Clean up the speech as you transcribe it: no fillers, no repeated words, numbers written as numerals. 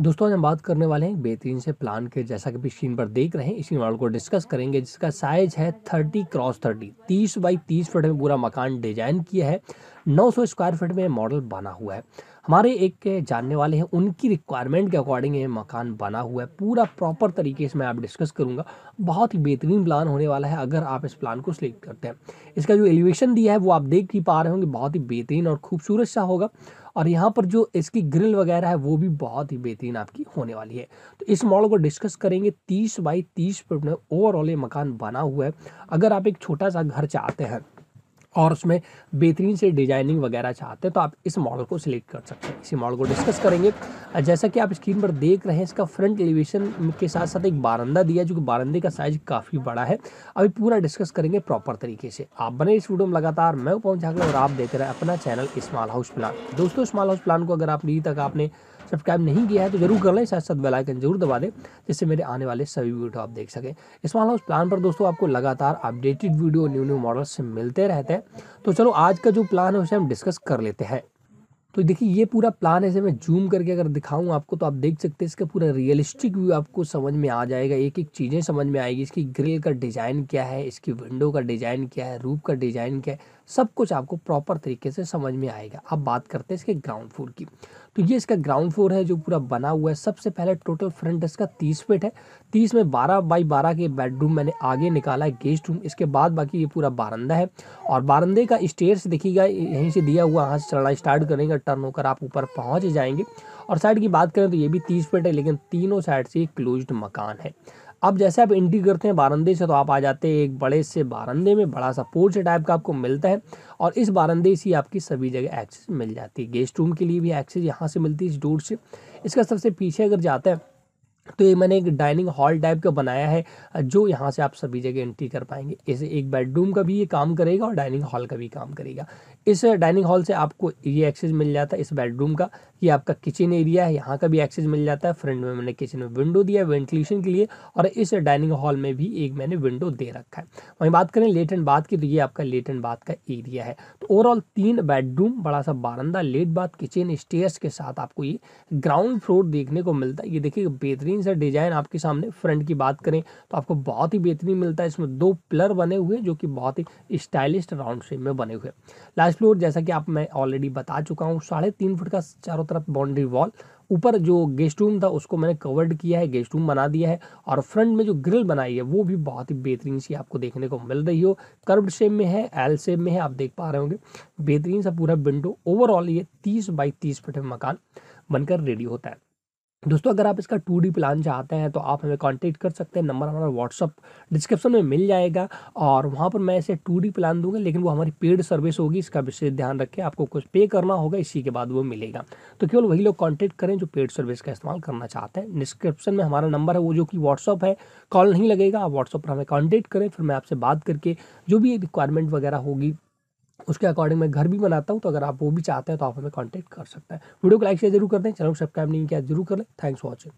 दोस्तों आज हम बात करने वाले हैं बेहतरीन से प्लान के, जैसा कि स्क्रीन पर देख रहे हैं इसी मॉडल को डिस्कस करेंगे जिसका साइज है 30x30, 30 बाई 30 फीट में पूरा मकान डिजाइन किया है। 900 स्क्वायर फीट में मॉडल बना हुआ है। हमारे एक जानने वाले हैं, उनकी रिक्वायरमेंट के अकॉर्डिंग ये मकान बना हुआ है। पूरा प्रॉपर तरीके से मैं आप डिस्कस करूंगा। बहुत ही बेहतरीन प्लान होने वाला है अगर आप इस प्लान को सिलेक्ट करते हैं। इसका जो एलिवेशन दिया है वो आप देख ही पा रहे होंगे, बहुत ही बेहतरीन और खूबसूरत सा होगा। और यहाँ पर जो इसकी ग्रिल वगैरह है वो भी बहुत ही बेहतरीन आपकी होने वाली है। तो इस मॉडल को डिस्कस करेंगे। 30 बाई 30 फीट में ओवरऑल ये मकान बना हुआ है। अगर आप एक छोटा सा घर चाहते हैं और उसमें बेहतरीन से डिजाइनिंग वगैरह चाहते हैं तो आप इस मॉडल को सिलेक्ट कर सकते हैं। इसी मॉडल को डिस्कस करेंगे। जैसा कि आप स्क्रीन पर देख रहे हैं, इसका फ्रंट एलिवेशन के साथ साथ एक बारंदा दिया है, जो कि बारंदे का साइज काफ़ी बड़ा है। अभी पूरा डिस्कस करेंगे प्रॉपर तरीके से। आप बने इस वीडियो में लगातार, मैं पवन झाकड़ा और आप देख रहे हैं अपना चैनल स्मॉल हाउस प्लान। दोस्तों स्मॉल हाउस प्लान को अगर आप अभी तक आपने सब्सक्राइब नहीं किया है तो जरूर कर लें, साथ साथ बेल आइकन जरूर दबा दें जिससे मेरे आने वाले सभी वीडियो आप देख सकें। स्मॉल हाउस प्लान पर दोस्तों आपको लगातार अपडेटेड वीडियो न्यू मॉडल्स से मिलते रहते हैं। तो चलो आज का जो प्लान है उसे हम डिस्कस कर लेते हैं। तो देखिए ये पूरा प्लान ऐसे मैं जूम करके अगर दिखाऊं आपको तो आप देख सकते हैं, इसका पूरा रियलिस्टिक व्यू आपको समझ में आ जाएगा। एक एक चीज़ें समझ में आएगी, इसकी ग्रिल का डिज़ाइन क्या है, इसकी विंडो का डिज़ाइन क्या है, रूफ का डिज़ाइन क्या है, सब कुछ आपको प्रॉपर तरीके से समझ में आएगा। अब बात करते हैं इसके ग्राउंड फ्लोर की। तो ये इसका ग्राउंड फ्लोर है जो पूरा बना हुआ है। सबसे पहले टोटल फ्रंट इसका 30 फीट है। 30 में 12 बाई 12 के बेडरूम मैंने आगे निकाला है, गेस्ट रूम। इसके बाद बाकी ये पूरा बारंदा है और बारंदे का स्टेयर्स देखिएगा, यहीं से दिया हुआ, यहाँ से चढ़ना स्टार्ट करेंगे, टर्न होकर आप ऊपर पहुँच जाएंगे। और साइड की बात करें तो ये भी 30 फीट है, लेकिन तीनों साइड से क्लोज्ड मकान है। अब जैसे आप एंट्री करते हैं बारंदे से तो आप आ जाते हैं एक बड़े से बारंदे में, बड़ा सा पोर्च टाइप का आपको मिलता है। और इस बारंदे से आपकी सभी जगह एक्सेस मिल जाती है। गेस्ट रूम के लिए भी एक्सेस यहाँ से मिलती है, इस डोर से। इसका सबसे पीछे अगर जाते हैं तो ये मैंने एक डाइनिंग हॉल टाइप का बनाया है, जो यहाँ से आप सभी जगह एंट्री कर पाएंगे। इसे एक बेडरूम का भी ये काम करेगा और डाइनिंग हॉल का भी काम करेगा। इस डाइनिंग हॉल से आपको ये एक्सेस मिल जाता है इस बेडरूम का। ये आपका किचन एरिया है, यहाँ का भी एक्सेस मिल जाता है। फ्रंट में मैंने किचन में विंडो दिया है वेंटिलेशन के लिए, और इस डाइनिंग हॉल में भी एक मैंने विंडो दे रखा है। वहीं बात करें लेट एंड बाथ की तो ये आपका लेट एंड बाथ का एरिया है। तो ओवरऑल 3 बेडरूम, बड़ा सा बारंदा, लेट बाथ, किचन, स्टेयर्स के साथ आपको ये ग्राउंड फ्लोर देखने को मिलता है। ये देखिए बेहतरीन सा डिज़ाइन आपके सामने। फ्रंट की बात करें तो आपको बहुत ही बेहतरीन मिलता है। इसमें 2 पिलर बने हुए जो कि बहुत ही स्टाइलिश राउंड शेप में बने हुए। लास्ट फ्लोर जैसा कि आप मैं ऑलरेडी बता चुका हूँ, 3.5 फुट का चारों तरफ बाउंड्री वॉल। ऊपर जो गेस्ट रूम था उसको मैंने कवर्ड किया है, गेस्ट रूम बना दिया है। और फ्रंट में जो ग्रिल बनाई है वो भी बहुत ही बेहतरीन सी आपको देखने को मिल रही हो, कर्व्ड शेप में है, एल शेप में है, आप देख पा रहे होंगे। बेहतरीन सा पूरा विंडो। ओवरऑल ये 30 बाई 30 फीट में मकान बनकर रेडी होता है। दोस्तों अगर आप इसका 2D प्लान चाहते हैं तो आप हमें कांटेक्ट कर सकते हैं। नंबर हमारा व्हाट्सअप डिस्क्रिप्शन में मिल जाएगा और वहाँ पर मैं इसे 2D प्लान दूंगा, लेकिन वो हमारी पेड सर्विस होगी, इसका विशेष ध्यान रखें। आपको कुछ पे करना होगा, इसी के बाद वो मिलेगा। तो केवल वही लोग कांटेक्ट करें जो पेड सर्विस का इस्तेमाल करना चाहते हैं। डिस्क्रिप्शन में हमारा नंबर है, वो जो कि व्हाट्सअप है, कॉल नहीं लगेगा। आप व्हाट्सअप पर हमें कॉन्टेक्ट करें, फिर मैं आपसे बात करके जो भी रिक्वायरमेंट वगैरह होगी उसके अकॉर्डिंग मैं घर भी बनाता हूँ। तो अगर आप वो भी चाहते हैं तो आप हमें कांटेक्ट कर सकते हैं। वीडियो को लाइक शेयर जरूर कर दें, चैनल को सब्सक्राइब नहीं किया जरूर कर लें। Thanks for watching.